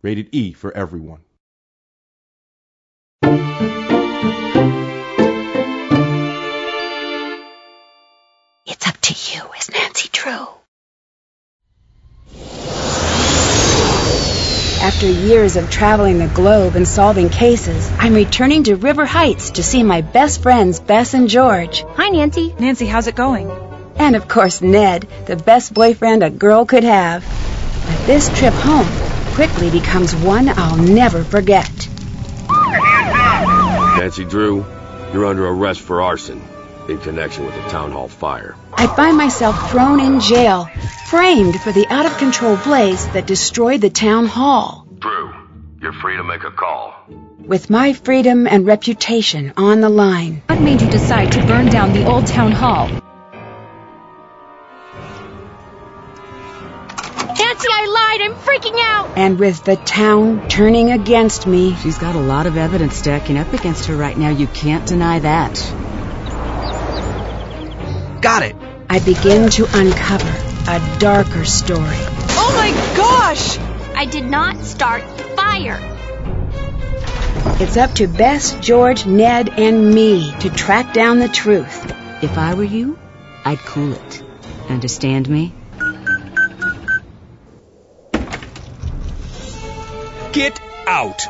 Rated E for everyone. It's up to you, is Nancy Drew. After years of traveling the globe and solving cases, I'm returning to River Heights to see my best friends, Bess and George. Hi, Nancy. Nancy, how's it going? And of course, Ned, the best boyfriend a girl could have. But this trip home quickly becomes one I'll never forget. Nancy Drew, you're under arrest for arson in connection with the town hall fire. I find myself thrown in jail, framed for the out-of-control blaze that destroyed the town hall. Drew, you're free to make a call. With my freedom and reputation on the line. What made you decide to burn down the old town hall? Nancy, I lied! I'm freaking out! And with the town turning against me... She's got a lot of evidence stacking up against her right now. You can't deny that. Got it! I begin to uncover a darker story. Oh my gosh! I did not start the fire. It's up to Bess, George, Ned, and me to track down the truth. If I were you, I'd cool it. Understand me? Get out!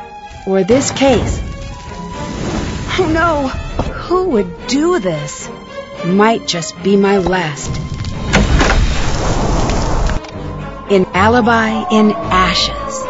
Or this case. Oh no! Who would do this? Might just be my last. In Alibi in Ashes.